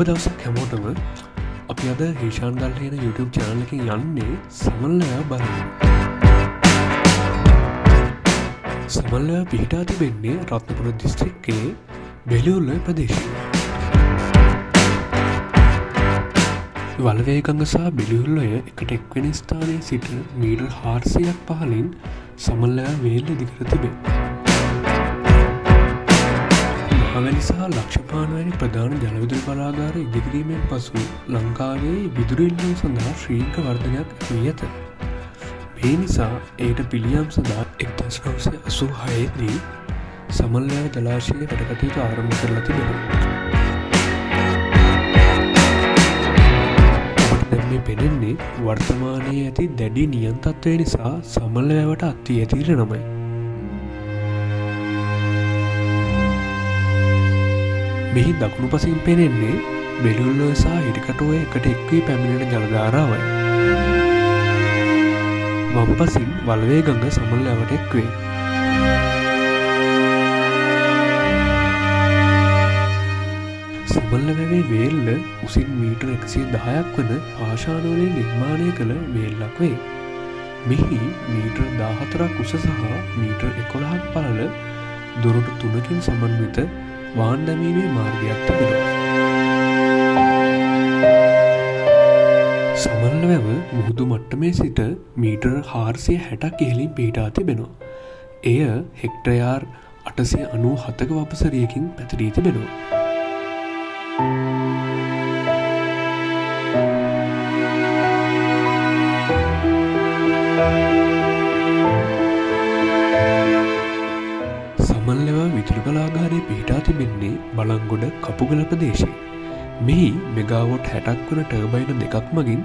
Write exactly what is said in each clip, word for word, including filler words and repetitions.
ඔබ දවසක් හැමෝටම අපි අද හේෂාන් ගල්හේන YouTube channel එකෙන් යන්නේ සමනල වේව බලන්න. සමනල වේව පිහිටා තිබෙන්නේ රත්නපුර දිස්ත්‍රික්කයේ බෙලිහුලොය ප්‍රදේශයේ. වලවේගඟ සහ බෙලිහුලොය එකට එක්වෙන ස්ථානයේ සිට මීටර් හාරසියයක් පහළින් සමනල වේව වේල් ඉදිකර තිබේ. මහවැලිසහ ලක්ෂපානවැනි ප්‍රධාන ජලවිදුලි බලාගාර ඉදිකිරීමෙන් පසු ලංකාවේ විදුලිල්ලුව සඳහා ශ්‍රීක වර්ධනයක් වී ඇත. මේ නිසා එයට පිළියම් සඳහා එක්දස් නවසිය අසූහය දී සමනල වේව ජලාශයේ වැඩකටයුතු ආරම්භ කරලා තිබෙනවා. දැන් මේ පෙනෙන්නේ වර්තමානයේ ඇති දැඩි නියන්තත්වය නිසා සමනල වේවට අත්වී ඇති ඉරණමයි. මෙහි දකුණු පසින් පෙනෙන්නේ බෙලිහුලොය සහ හිටිකටුව එකට එක්වී පැමිණෙන ජලධාරාවයි. වම් පසින් වලවේගඟ සමනල වේවට එක්වේ. සමනල වේවේ වේල්ල උසින් මීටර් එකසිය දහයක් වන පාෂාණ වලින් නිර්මාණය කළ වේල්ලක් වේ. මෙහි මීටර් දාහතරක් උස සහ මීටර් එකොළහක් පළල දොරටු තුනකින් සමන්විත වාහන දැමීමේ මාර්ගයක් තිබෙනවා. සමනල වේව මුහුදු මට්ටමේ සිට මීටර් හාරසිය හැටක් ඉහළින් පිහිටා තිබෙනවා. එය හෙක්ටයාර් අටසිය අනූහතක වපසරියකින් පැතිරී තිබෙනවා. සමනල වේව විදුලි බලාගාරයේ පිහිටා තිබෙන්නේ බලංගොඩ කපුගල ප්‍රදේශයේ. මෙහි මෙගාවොට් හැටක් වන ටර්බයින දෙකක් මගින්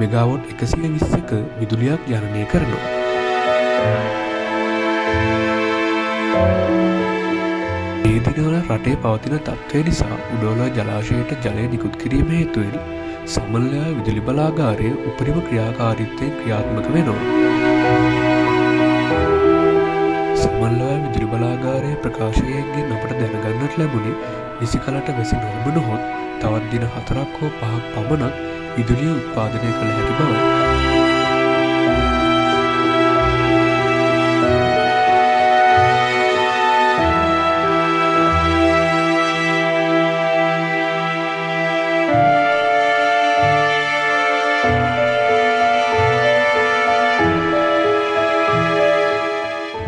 මෙගාවොට් එකසිය විස්සක විදුලියක් ජනනය කරනවා. මේ දිනවල රටේ පවතින තත්ත්වය නිසා උඩෝලා ජලාශයට ජලය නිකුත් කිරීම හේතුවෙන් සමනල වේව විදුලි බලාගාරය උපරිම ක්‍රියාකාරීත්වයෙන් ක්‍රියාත්මක වෙනවා. සමනල වේව විදුලි බලාගාරයේ ප්‍රකාශකයෙක්ගෙන් අපට දැනගන්නට ලැබුණේ විසි කලට වැසි නොවුම නොහොත් තවත් දින හතරක් හෝ පහක් පමණක් විදුලිය උත්පාදනය කළ හැකි බව.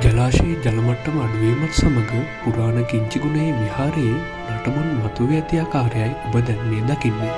ජලාශයේ ජලමට්ටම අඩුවීමත් සමඟ පුරාණ කිංචිගුණයේ විහාරයේ නටමුන් මතුවී ඇති ආකාරයයි ඔබ දැන් මේ දකින්නේ.